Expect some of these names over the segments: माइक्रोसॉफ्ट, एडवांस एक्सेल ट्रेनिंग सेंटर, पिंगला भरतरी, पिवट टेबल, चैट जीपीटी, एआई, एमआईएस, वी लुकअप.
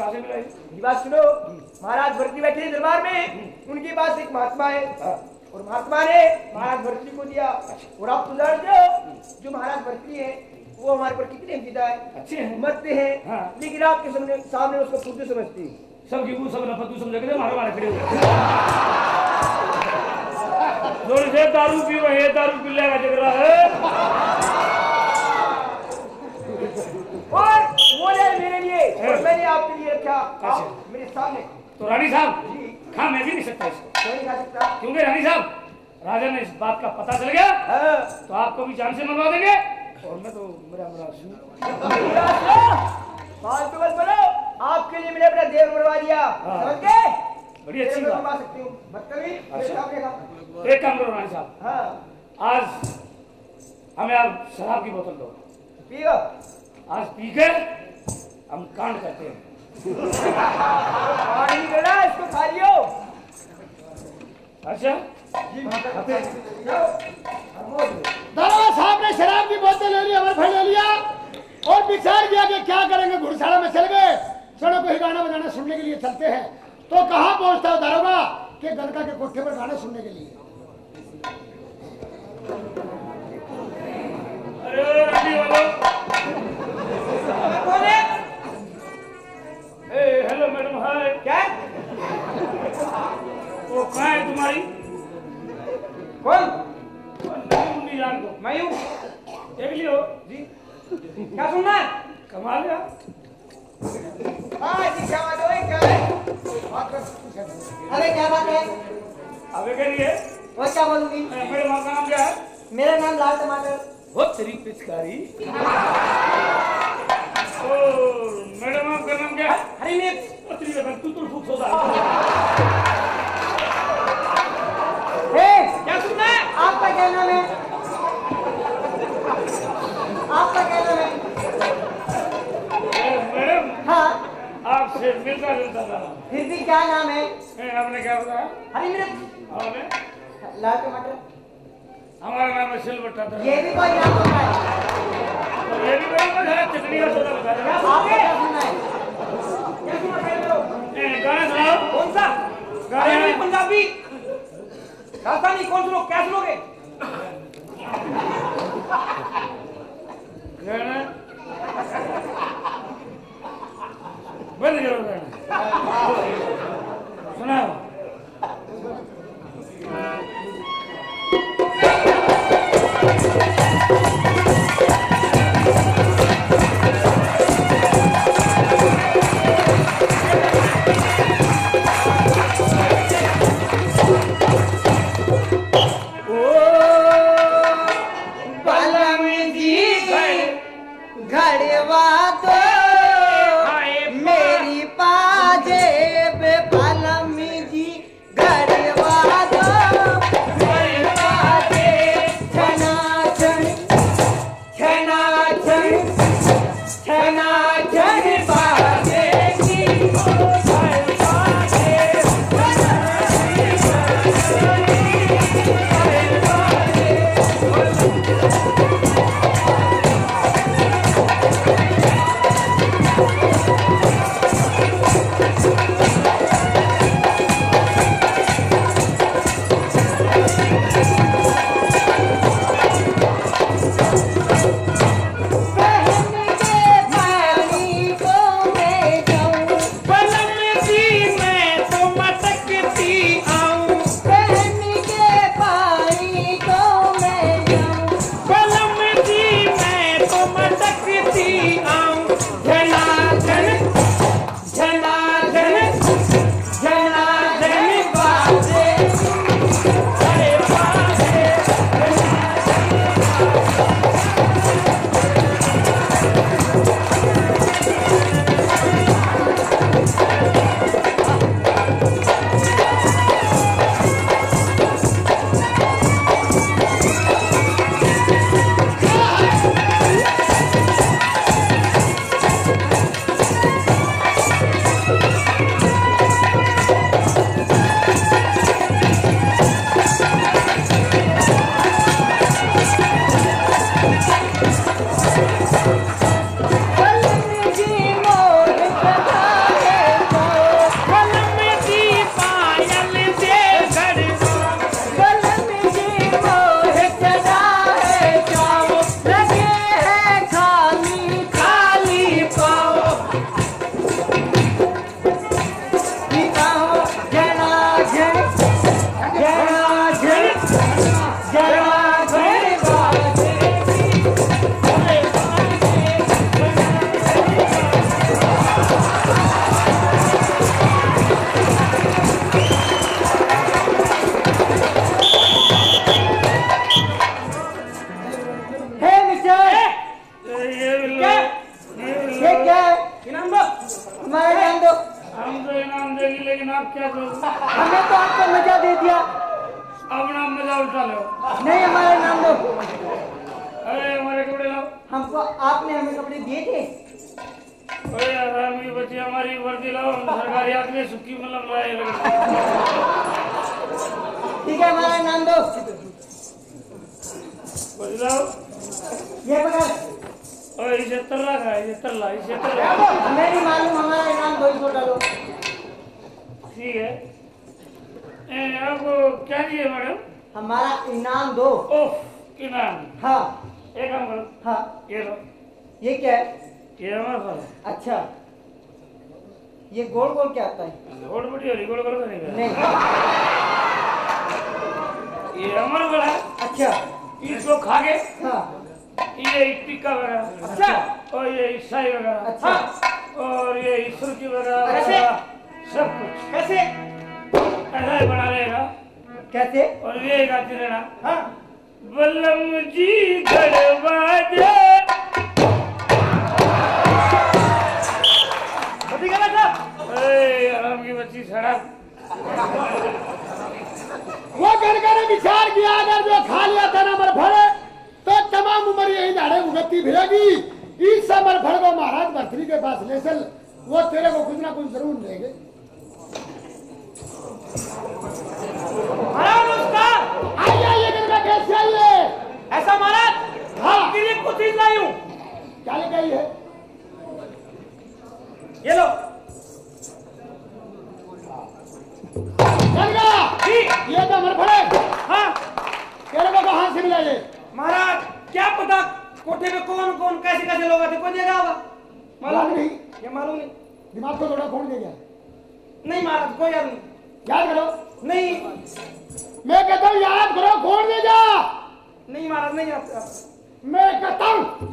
आपने कहा से मिला ये बात सुनो। महाराज भरतरी बैठे हैं दरबार में, उनके पास एक महात्मा है और महात्मा ने महाराज भरतरी को दिया। और आप तो जानते हो जो महाराज भरतरी है वो हमारे पर कितने पिता है, अच्छे हैं, मरते हैं, लेकिन आपके सामने उसको पूज्य समझती है। सब की सब नफतू समझ के मारे खड़े हो गए। दारू पी रहे, दारू पिल्ला का झगड़ा है। और वो है मेरे लिए और मैंने आपके लिए रखा। आप मेरे सामने तो रानी साहब खा मैं भी नहीं सकता इसको, नहीं खा सकता। क्योंकि रानी साहब राजा ने इस बात का पता चल गया तो आपको भी जान से मरवा देंगे। और मैं तो मेरा आपके लिए मैंने अपना देव मरवा दिया, समझ गए? बड़ी अच्छी बात मरवा सकती हूँ बदतमीज। एक काम करो रानी साहब, हाँ आज हमें आप शराब की बोतल दो, पियो। आज पी के हम कांड करते हैं। पानी करना इसको खा लियो। अच्छा दादा साहब ने शराब की बोतल ले ली, अमर फल ले लिया और विचार किया कि क्या करेंगे। घुड़साड़ा में चल गए, सड़ों पर ही गाना बजाना सुनने के लिए चलते हैं। तो कहाँ पहुंचता है दारोगा कि गनका के कोठे पर गाना सुनने के लिए। अरे रानी वालों, कौन है? Hello madam, hi. क्या वो कहाँ है तुम्हारी? कौन? नहीं जानते। मैं हूँ, देख लियो जी। क्या सुनना है? कमाल है जी, कमाल है। क्या है? अरे क्या बात है? अबे करिए और क्या बोलूंगी? मेरे माँ का नाम क्या है? मेरा नाम लाल टमाटर। वो तेरी पिचकारी। ओ मैडम आपका नाम क्या है? अरे मैं तेरी बहन तू तो फूक सोता है। क्या सुनना है? आपका क्या नाम है? आपका क्या नाम है? मैडम हाँ आपसे मिलता जुलता था, फिर भी क्या नाम है? आपने क्या बताया? हरी मिर्च लाल टमाटर। हमारा नाम है सिलबट्टा। ये भी कोई नाम होता है? ये भी कोई नाम है? चटनी का सोडा बता रहे हैं। आगे क्या सुनना है? क्या सुना रहे हो? गाना सुनाओ। कौन सा गाना? पंजाबी राजस्थानी कौन सुनो? क्या सुनोगे? गाना बंद करो, गाना सुनाओ। मेरी पाजेब पलम जी हम तो इनाम देंगे लेकिन आप क्या दोगे? हमने तो आपको मजा दे दिया, अब नाम मजा उठा लो। नहीं हमारा नाम दो। अरे हमारे कपड़े लाओ। हमको आपने हमें कपड़े दिए थे। अरे हम की बच्ची हमारी वर्दी लाओ, हम सरकारी आदमी सुखी मतलब लाए। ठीक है हमारा नाम दो। बदलाओ। ये बगल। अरे इसे तरला का है, इसे तरला, इसे तरला। मैं नहीं मालूम, हमारा इनाम 200 डालो। ठीक है। आपको क्या चाहिए मैडम? हमारा इनाम दो। ओफ इनाम। हाँ। एक काम करो। हाँ। ये लो। ये क्या है? ये हमारा फल है। अच्छा। ये गोल गोल क्या आता है? गोल बड़ी हो रही, गोल गोल नहीं है। नहीं। ये हमारा फल है। अच्छा। इसको खा के। हाँ। ये टिक्का वगैरह। अच्छा। और ये ईसाई वगैरह। अच्छा। और ये ईश्वर की वगैरह। कैसे? सब कुछ कैसे ऐसा ही बना रहेगा। कैसे? और ये गाती रहना। हाँ। बलम जी गढ़वा दे। बच्ची का ना? अरे आराम की बच्ची सड़क। वो करके ने विचार किया अगर जो खा लिया था ना मर भरे तो तमाम उम्र यही झाड़े उगती फिरेगी। इस समय भर को महाराज भरतरी के पास ले चल, वो तेरे को कुछ ना कुछ जरूर देंगे। महाराज नमस्कार। आइए ये करके कैसे आइए? ऐसा महाराज। हाँ। आपके लिए कुछ चीज लाई हूँ। क्या लेके आई है? ये लो। चलगा। ठीक। ये तो मर पड़े। हाँ। तेरे को कहाँ से मिला ये? महाराज क्या पता कोठे में कौन कौन कैसे कैसे लोग आते, कोई देगा होगा मालूम नहीं। ये मालूम नहीं, दिमाग को थोड़ा खोल दे गया। नहीं महाराज कोई याद नहीं। याद करो। नहीं मैं कहता हूँ याद करो, खोल दे जा। नहीं महाराज नहीं याद करो। मैं कहता हूँ आ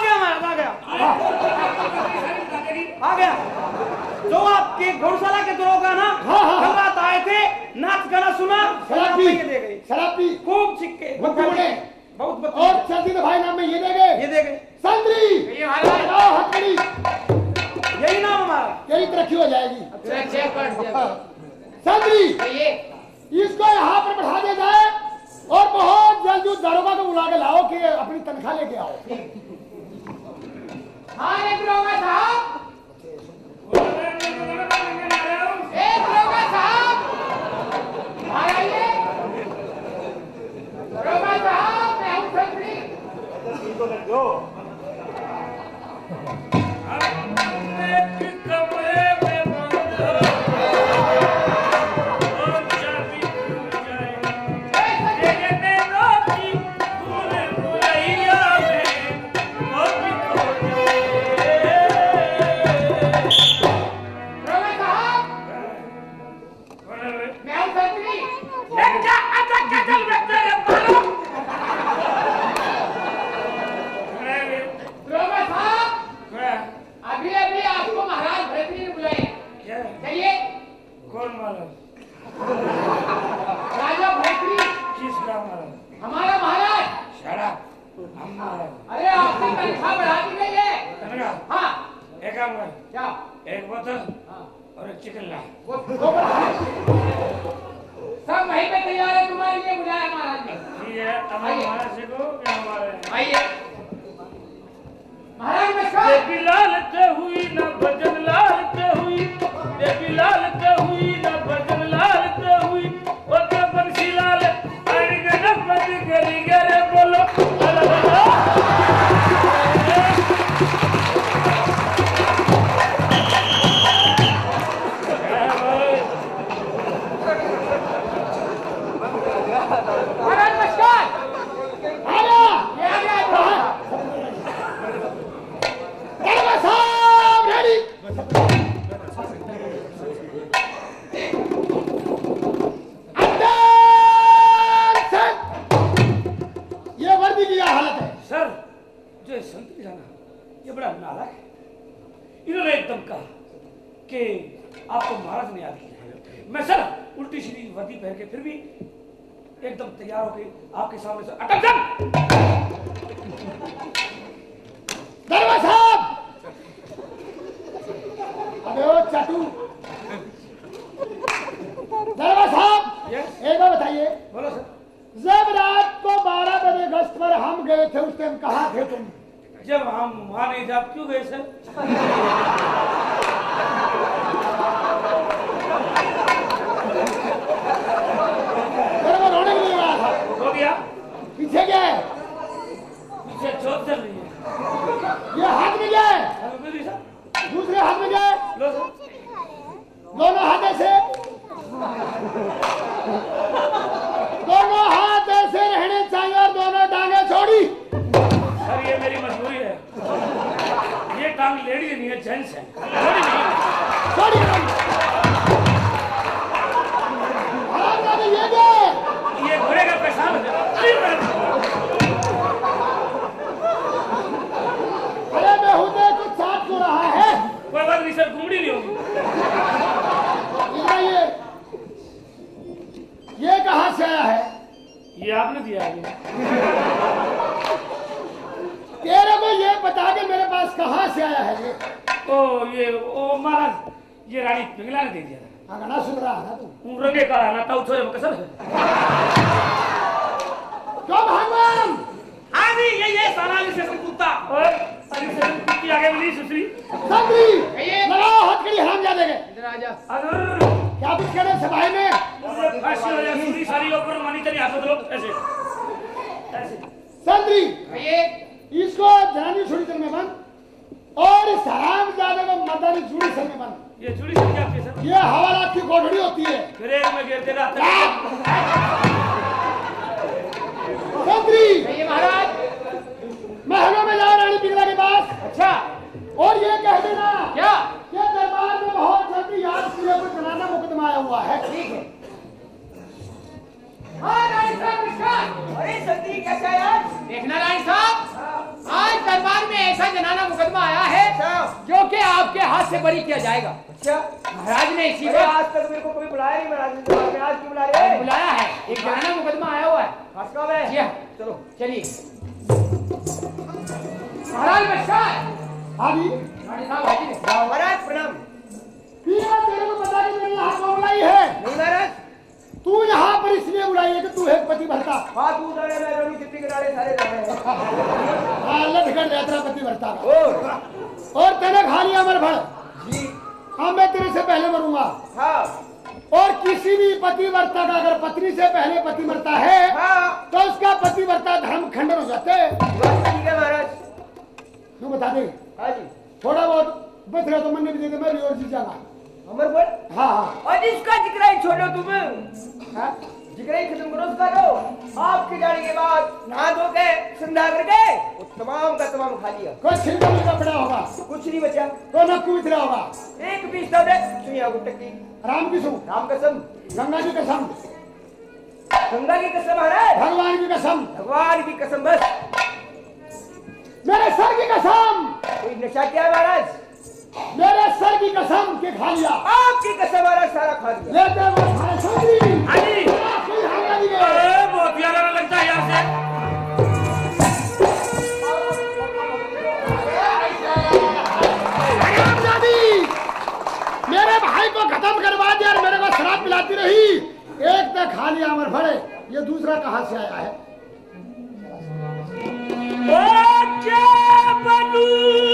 गया महाराज, आ गया आ गया। जो आपके घोड़शाला के दरोगा ना रात आए थे, नाच गाना सुना, शराब दे गए, शराब पी, खूब छिक्के बहुत और चलती भाई नाम में ये दे गए संदरी हथकड़ी, यही नाम हमारा। तेरी तरक्की हो जाएगी संदरी। इसको यहाँ पर बैठा दे जाए और बहुत जल्द उस दरोगा को बुला के लाओ कि अपनी तनख्वाह लेके आओ। हाँ एक दरोगा साहब। दरोगा साहब आइए। दरोगा साहब मैं हूँ संदरी। इनको लग दो। चाटू दरबार साहब एक बार बताइए, बोलो सर। जब रात को 12 बजे गश्त पर हम गए थे उस टाइम कहाँ थे तुम? जब हम वहाँ नहीं जाप क्यों गए सर? दरबार रोने के लिए आया था। हो गया। पीछे क्या है? पीछे चोट चल रही है। ये हाथ में क्या है? दूसरे हाथ में जाए दोनों हाथ ऐसे, दोनों हाथ ऐसे रहने चाहिए और दोनों टांगे छोड़ी। सर ये मेरी मजबूरी है, ये टांग लेडीज नहीं है, जेंट्स है। छोड़ी ये घोड़े का पहचान है। सर घूमड़ी नहीं होगी। ये कहां से आया है? ये आपने दिया है। तेरे को ये बता के मेरे पास कहां से आया है ये? ओ ये ओ महाराज ये रानी पिंगला ने दे दिया था। गाना सुन रहा है ना तू? रंगे का गाना था उछोरे में कसर। क्यों भगवान? हाँ जी ये सारा लिसेशन कुत्ता। और लिसेशन कुत्ती आगे मिली सुसरी। संतरी लगाओ हाथ कड़ी हराम जाने के। इधर आजा। अरे क्या कुछ करें सभाई में? ऐसे हो जाए सुसरी सारी ऊपर मानी तरी हाथों तो लोग ऐसे। संतरी ये इसको जनानी छोड़ी चल में बंद और इस हराम जाने को मदारी जुड़ी चल में बंद। ये जुड़ी चल क्या होती है सर? ये हवालात की कोठड़ी होती है। फिर ये महाराज महलों में जा रानी पिंगला के पास। अच्छा और ये कह देना क्या ये दरबार में बहुत जल्दी याद किए पर बनाना मुकदमा आया हुआ है। ठीक है। हाँ रानी साहब नमस्कार। अरे जल्दी कैसे आया? देखना रानी साहब आज दरबार में ऐसा जनाना मुकदमा आया है जो कि आपके हाथ से बरी किया जाएगा। अच्छा महाराज ने इसी बात आज तक मेरे को कभी बुलाया नहीं महाराज, आज क्यों बुलाया है? एक जनाना मुकदमा आया हुआ है। चलो चलिए महाराज बख्शार। महाराज प्रणाम। तेरे को पता नहीं मैंने यहाँ क्यों बुलाई है? नहीं महाराज तू यहाँ पर इसलिए बुलाई है कि तू है पति भरता। हाँ तू सारे मैं कितनी किनारे सारे लटगढ़ यात्रा पति भरता और तेरे खाली अमर भर। हाँ मैं तेरे से पहले मरूंगा। हाँ और किसी भी पतिव्रता का अगर पत्नी से पहले पतिव्रता है हाँ। तो उसका पतिव्रता धर्म खंडन हो जाते हैं। ठीक है महाराज तू बता दे। हाँ जी थोड़ा बहुत बच रहा तो मन भी दे दे मैं और जी जाना अमर बोल। हाँ हाँ और इसका जिक्र ही छोड़ो तुम। हाँ जिक्र ही खत्म करो उसका। तो आपके जाने के बाद नहा धो के संध्या कर गए तमाम का तमाम खा लिया। कुछ छिलका मिलका पड़ा होगा, कुछ नहीं बचा तो ना कुछ रहा होगा। एक बीस तो सुनिया टक्की राम की सुन, राम कसम, गंगा जी कसम, गंगा की कसम है, भगवान की कसम, भगवान की कसम, बस मेरे सर की कसम। कोई नशा क्या है महाराज? मेरे सर की कसम के खा लिया, आपकी कसम महाराज सारा खा लिया। लेते वो खाए सोनी अली कोई हांगा नहीं गए। अरे बहुत प्यारा लगता है यहां से। मेरे भाई को खत्म करवा दिया और मेरे को शराब पिलाती रही। एक तो खा लिया अमर भरे, ये दूसरा कहां से आया है?